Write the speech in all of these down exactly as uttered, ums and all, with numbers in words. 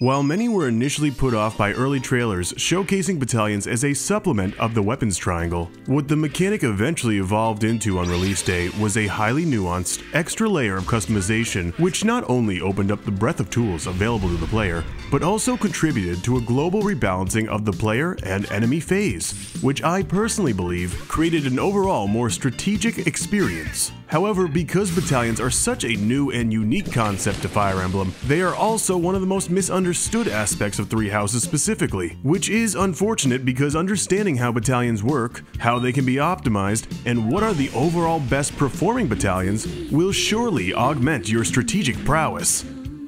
While many were initially put off by early trailers showcasing battalions as a supplement of the weapons triangle, what the mechanic eventually evolved into on release day was a highly nuanced, extra layer of customization which not only opened up the breadth of tools available to the player, but also contributed to a global rebalancing of the player and enemy phase, which I personally believe created an overall more strategic experience. However, because battalions are such a new and unique concept to Fire Emblem, they are also one of the most misunderstood aspects of Three Houses specifically, which is unfortunate because understanding how battalions work, how they can be optimized, and what are the overall best performing battalions will surely augment your strategic prowess.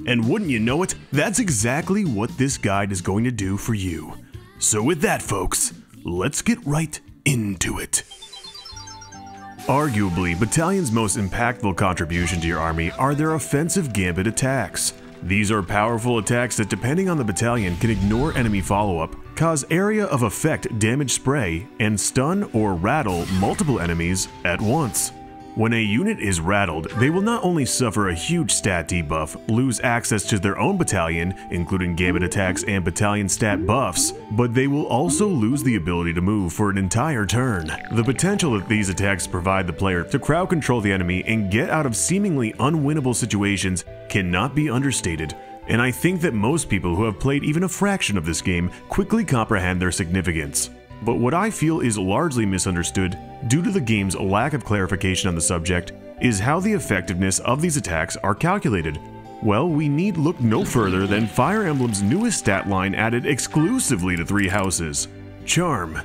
And wouldn't you know it, that's exactly what this guide is going to do for you. So with that, folks, let's get right into it. Arguably, Battalion's most impactful contribution to your army are their offensive gambit attacks. These are powerful attacks that, depending on the battalion, can ignore enemy follow-up, cause area of effect damage spray, and stun or rattle multiple enemies at once. When a unit is rattled, they will not only suffer a huge stat debuff, lose access to their own battalion, including gambit attacks and battalion stat buffs, but they will also lose the ability to move for an entire turn. The potential that these attacks provide the player to crowd control the enemy and get out of seemingly unwinnable situations cannot be understated, and I think that most people who have played even a fraction of this game quickly comprehend their significance. But what I feel is largely misunderstood, due to the game's lack of clarification on the subject, is how the effectiveness of these attacks are calculated. Well, we need look no further than Fire Emblem's newest stat line added exclusively to Three Houses: Charm.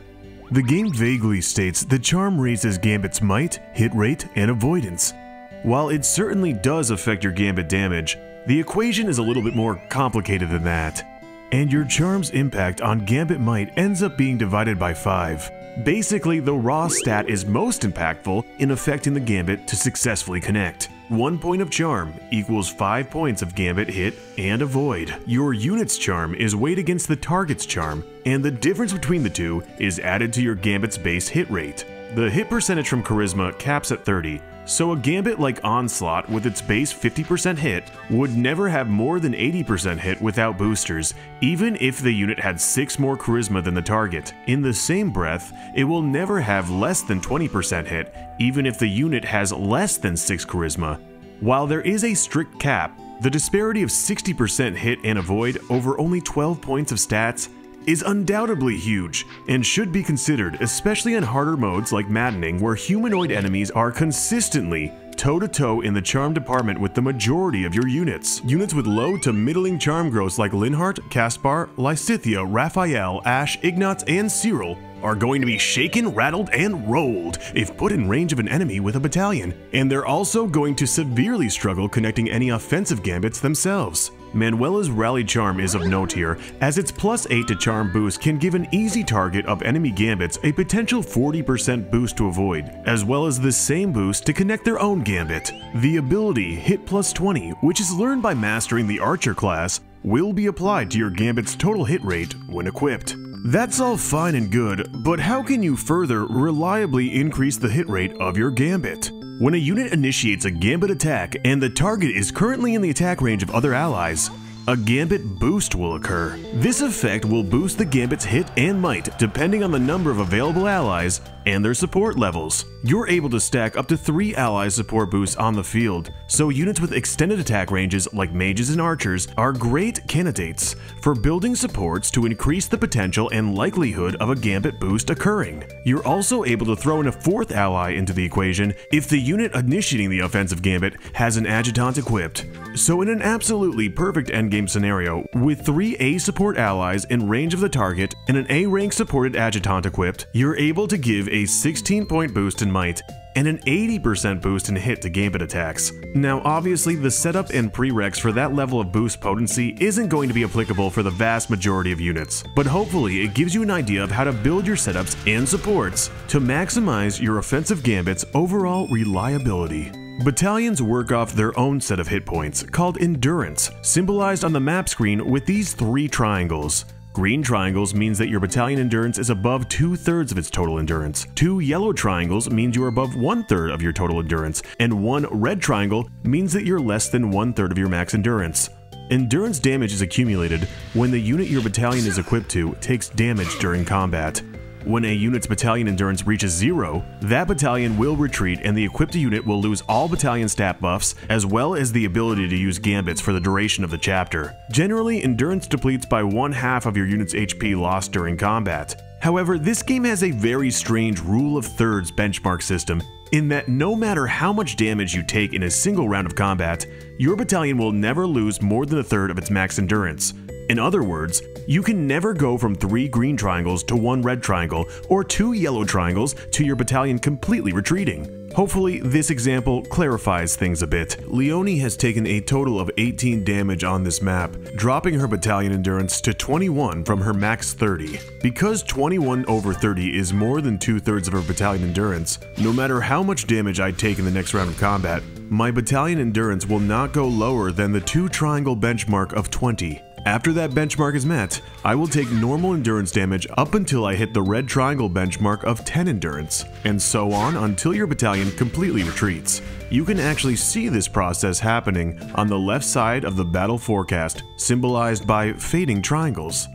The game vaguely states that Charm raises Gambit's might, hit rate, and avoidance. While it certainly does affect your Gambit damage, the equation is a little bit more complicated than that. And your charm's impact on Gambit Might ends up being divided by five. Basically, the raw stat is most impactful in affecting the Gambit to successfully connect. One point of Charm equals five points of Gambit hit and avoid. Your unit's Charm is weighed against the target's Charm, and the difference between the two is added to your Gambit's base hit rate. The hit percentage from Charisma caps at thirty, so a Gambit like Onslaught with its base fifty percent hit would never have more than eighty percent hit without boosters, even if the unit had six more Charisma than the target. In the same breath, it will never have less than twenty percent hit, even if the unit has less than six Charisma. While there is a strict cap, the disparity of sixty percent hit and avoid over only twelve points of stats is undoubtedly huge and should be considered, especially in harder modes like Maddening, where humanoid enemies are consistently toe-to-toe in the charm department with the majority of your units. Units with low to middling charm growths like Linhart, Caspar, Lysithia, Raphael, Ashe, Ignatz, and Cyril are going to be shaken, rattled, and rolled if put in range of an enemy with a battalion, and they're also going to severely struggle connecting any offensive gambits themselves. Manuela's Rally Charm is of no tier, as its plus eight to charm boost can give an easy target of enemy gambits a potential forty percent boost to avoid, as well as the same boost to connect their own gambit. The ability Hit Plus twenty, which is learned by mastering the Archer class, will be applied to your gambit's total hit rate when equipped. That's all fine and good, but how can you further reliably increase the hit rate of your gambit? When a unit initiates a gambit attack and the target is currently in the attack range of other allies, a gambit boost will occur. This effect will boost the gambit's hit and might depending on the number of available allies and their support levels. You're able to stack up to three ally support boosts on the field, so units with extended attack ranges like mages and archers are great candidates for building supports to increase the potential and likelihood of a gambit boost occurring. You're also able to throw in a fourth ally into the equation if the unit initiating the offensive gambit has an adjutant equipped. So in an absolutely perfect endgame scenario, with three A support allies in range of the target and an A rank supported adjutant equipped, you're able to give a a sixteen point boost in might, and an eighty percent boost in hit to gambit attacks. Now obviously the setup and prereqs for that level of boost potency isn't going to be applicable for the vast majority of units, but hopefully it gives you an idea of how to build your setups and supports to maximize your offensive gambit's overall reliability. Battalions work off their own set of hit points, called endurance, symbolized on the map screen with these three triangles. Green triangles means that your battalion endurance is above two-thirds of its total endurance. Two yellow triangles means you're above one-third of your total endurance, and one red triangle means that you're less than one-third of your max endurance. Endurance damage is accumulated when the unit your battalion is equipped to takes damage during combat. When a unit's battalion endurance reaches zero, that battalion will retreat and the equipped unit will lose all battalion stat buffs, as well as the ability to use gambits for the duration of the chapter. Generally, endurance depletes by one half of your unit's H P lost during combat. However, this game has a very strange rule of thirds benchmark system, in that no matter how much damage you take in a single round of combat, your battalion will never lose more than a third of its max endurance. In other words, you can never go from three green triangles to one red triangle, or two yellow triangles to your battalion completely retreating. Hopefully, this example clarifies things a bit. Leonie has taken a total of eighteen damage on this map, dropping her battalion endurance to twenty-one from her max thirty. Because twenty-one over thirty is more than two-thirds of her battalion endurance, no matter how much damage I take in the next round of combat, my battalion endurance will not go lower than the two triangle benchmark of twenty. After that benchmark is met, I will take normal endurance damage up until I hit the red triangle benchmark of ten endurance, and so on until your battalion completely retreats. You can actually see this process happening on the left side of the battle forecast, symbolized by fading triangles.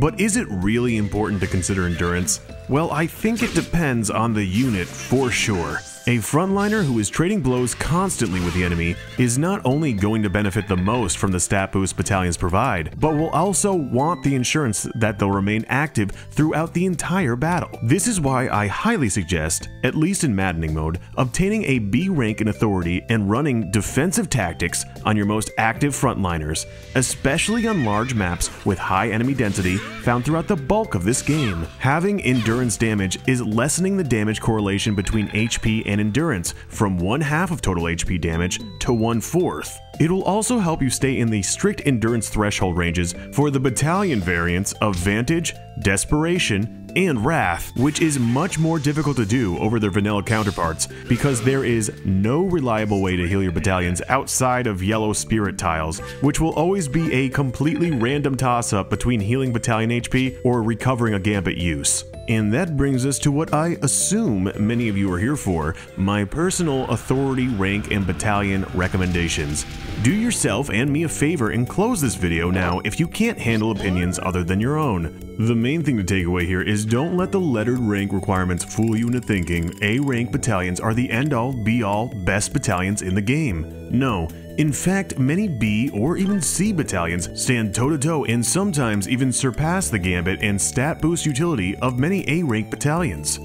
But is it really important to consider endurance? Well, I think it depends on the unit for sure. A frontliner who is trading blows constantly with the enemy is not only going to benefit the most from the stat boost battalions provide, but will also want the insurance that they'll remain active throughout the entire battle. This is why I highly suggest, at least in maddening mode, obtaining a B rank in authority and running defensive tactics on your most active frontliners, especially on large maps with high enemy density found throughout the bulk of this game. Having endurance damage is lessening the damage correlation between H P and endurance from one half of total H P damage to one fourth. It will also help you stay in the strict endurance threshold ranges for the battalion variants of Vantage, Desperation, and Wrath, which is much more difficult to do over their vanilla counterparts because there is no reliable way to heal your battalions outside of yellow spirit tiles, which will always be a completely random toss-up between healing battalion H P or recovering a gambit use. And that brings us to what I assume many of you are here for, my personal authority, rank, and battalion recommendations. Do yourself and me a favor and close this video now if you can't handle opinions other than your own. The main thing to take away here is don't let the lettered rank requirements fool you into thinking A rank battalions are the end-all, be-all, best battalions in the game. No. In fact, many B or even C battalions stand toe-to-toe and sometimes even surpass the gambit and stat boost utility of many A-rank battalions.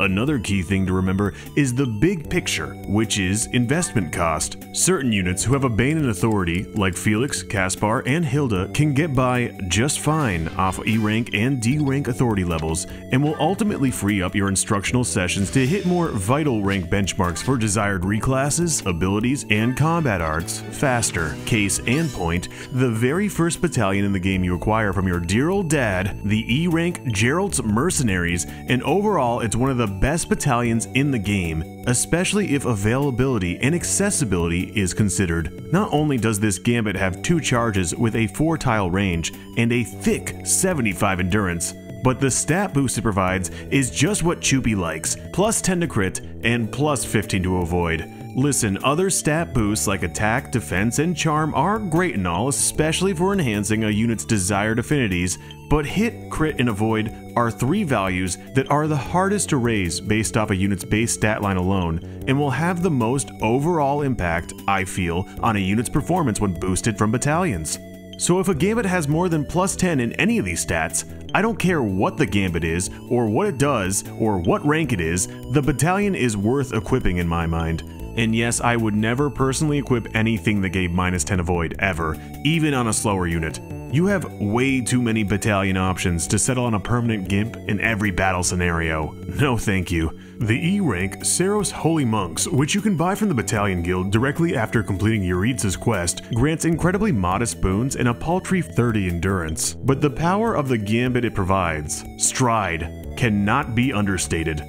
Another key thing to remember is the big picture, which is investment cost. Certain units who have a bane in authority, like Felix, Caspar, and Hilda, can get by just fine off E-rank and D-rank authority levels, and will ultimately free up your instructional sessions to hit more vital rank benchmarks for desired reclasses, abilities, and combat arts faster. Case and point, the very first battalion in the game you acquire from your dear old dad, the E-rank Jeralt's Mercenaries, and overall it's one of the best battalions in the game, especially if availability and accessibility is considered. Not only does this gambit have two charges with a four tile range and a thick seventy-five endurance, but the stat boost it provides is just what Choopy likes, plus ten to crit and plus fifteen to avoid. Listen, other stat boosts like attack, defense, and charm are great and all, especially for enhancing a unit's desired affinities, but hit, crit, and avoid are three values that are the hardest to raise based off a unit's base stat line alone, and will have the most overall impact, I feel, on a unit's performance when boosted from battalions. So if a gambit has more than plus ten in any of these stats, I don't care what the gambit is, or what it does, or what rank it is, the battalion is worth equipping in my mind. And yes, I would never personally equip anything that gave minus ten avoid, ever, even on a slower unit. You have way too many battalion options to settle on a permanent gimp in every battle scenario. No thank you. The E-rank Seiros Holy Monks, which you can buy from the Battalion Guild directly after completing Eurydice's quest, grants incredibly modest boons and a paltry thirty endurance. But the power of the gambit it provides, Stride, cannot be understated.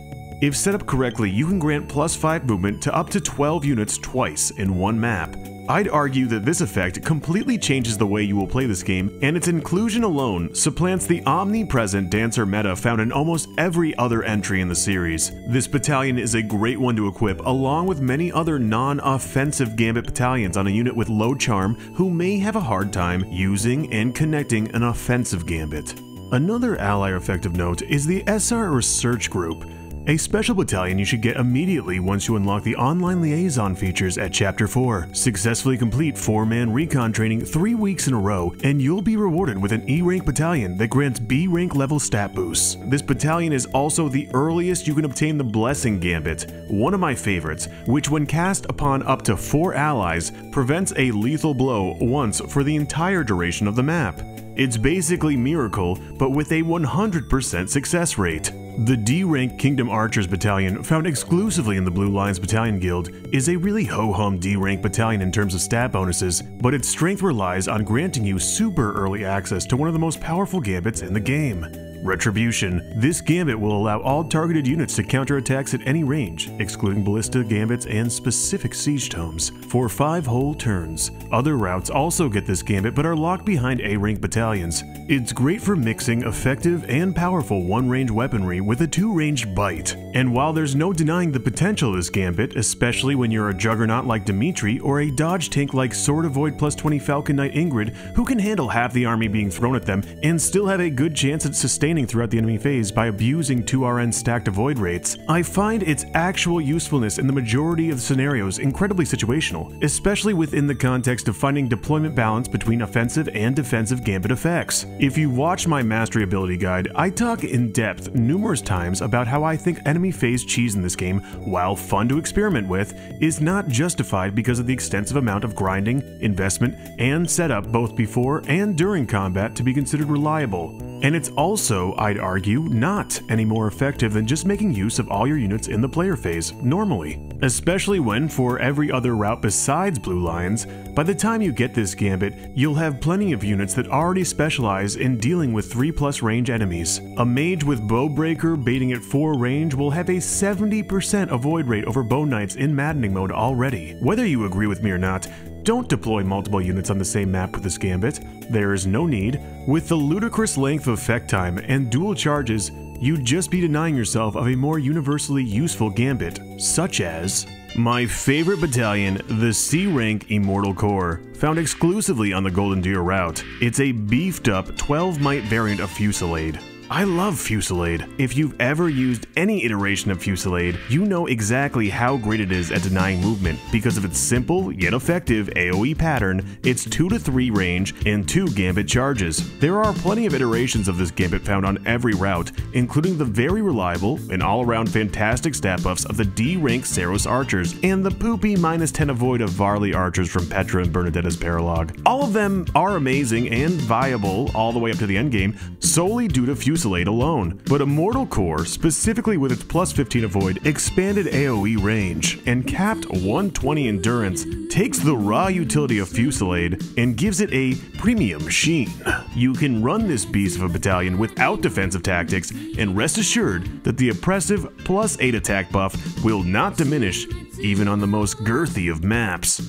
If set up correctly, you can grant plus five movement to up to twelve units twice in one map. I'd argue that this effect completely changes the way you will play this game, and its inclusion alone supplants the omnipresent dancer meta found in almost every other entry in the series. This battalion is a great one to equip, along with many other non-offensive Gambit battalions on a unit with low charm who may have a hard time using and connecting an offensive Gambit. Another ally effect of note is the S R Research Group, a special battalion you should get immediately once you unlock the online liaison features at Chapter four. Successfully complete four-man recon training three weeks in a row, and you'll be rewarded with an E rank battalion that grants B rank level stat boosts. This battalion is also the earliest you can obtain the Blessing Gambit, one of my favorites, which when cast upon up to four allies, prevents a lethal blow once for the entire duration of the map. It's basically Miracle, but with a one hundred percent success rate. The D rank Kingdom Archers Battalion, found exclusively in the Blue Lions Battalion Guild, is a really ho-hum D rank battalion in terms of stat bonuses, but its strength relies on granting you super early access to one of the most powerful gambits in the game. Retribution. This gambit will allow all targeted units to counter attacks at any range, excluding ballista gambits and specific siege tomes, for five whole turns. Other routes also get this gambit but are locked behind A rank battalions. It's great for mixing effective and powerful one range weaponry with a two ranged bite. And while there's no denying the potential of this gambit, especially when you're a juggernaut like Dimitri or a dodge tank like Sword of Void plus twenty Falcon Knight Ingrid, who can handle half the army being thrown at them and still have a good chance at sustaining throughout the enemy phase by abusing two R N stacked avoid rates, I find its actual usefulness in the majority of scenarios incredibly situational, especially within the context of finding deployment balance between offensive and defensive gambit effects. If you watch my mastery ability guide, I talk in depth numerous times about how I think enemy phase cheese in this game, while fun to experiment with, is not justified because of the extensive amount of grinding, investment, and setup both before and during combat to be considered reliable. And it's also, I'd argue, not any more effective than just making use of all your units in the player phase, normally. Especially when, for every other route besides Blue Lions, by the time you get this gambit, you'll have plenty of units that already specialize in dealing with three plus range enemies. A mage with Bow Breaker baiting at four range will have a seventy percent avoid rate over Bow Knights in Maddening mode already. Whether you agree with me or not, don't deploy multiple units on the same map with this gambit. There is no need. With the ludicrous length of effect time and dual charges, you'd just be denying yourself of a more universally useful gambit, such as my favorite battalion, the C rank Immortal Corps, found exclusively on the Golden Deer route. It's a beefed-up twelve might variant of Fusillade. I love Fusillade. If you've ever used any iteration of Fusillade, you know exactly how great it is at denying movement because of its simple yet effective AoE pattern, its two to three range, and two gambit charges. There are plenty of iterations of this gambit found on every route, including the very reliable and all-around fantastic stat buffs of the D rank Seiros Archers and the poopy minus ten avoid of Varley Archers from Petra and Bernadetta's Paralog. All of them are amazing and viable all the way up to the endgame solely due to Fusillade alone, but Immortal Corps, specifically with its plus fifteen avoid, expanded AoE range, and capped one twenty endurance, takes the raw utility of Fusillade and gives it a premium sheen. You can run this beast of a battalion without defensive tactics, and rest assured that the oppressive plus eight attack buff will not diminish, even on the most girthy of maps.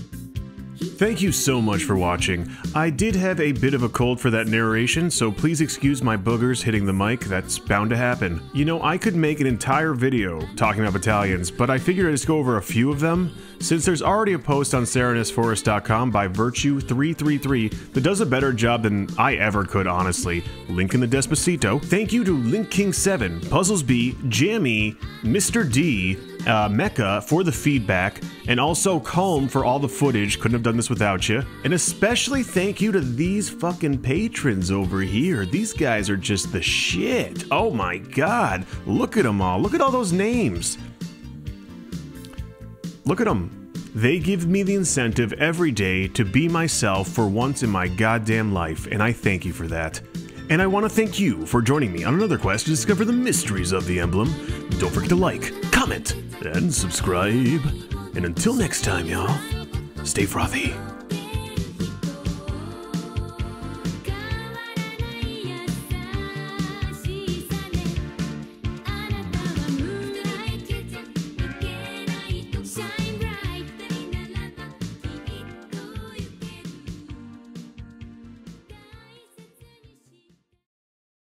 Thank you so much for watching. I did have a bit of a cold for that narration, so please excuse my boogers hitting the mic, that's bound to happen. You know, I could make an entire video talking about battalions, but I figured I'd just go over a few of them. Since there's already a post on sarahness forest dot com by Virtue three three three that does a better job than I ever could, honestly. Link in the Despacito. Thank you to Link King seven, Puzzles B, Jammy, Mister D, Uh, Mecca for the feedback, and also Calm for all the footage, couldn't have done this without you. And especially thank you to these fucking patrons over here. These guys are just the shit. Oh my god, look at them all. Look at all those names. Look at them. They give me the incentive every day to be myself for once in my goddamn life, and I thank you for that. And I want to thank you for joining me on another quest to discover the mysteries of the emblem. Don't forget to like, comment, and subscribe. And until next time, y'all, stay frothy.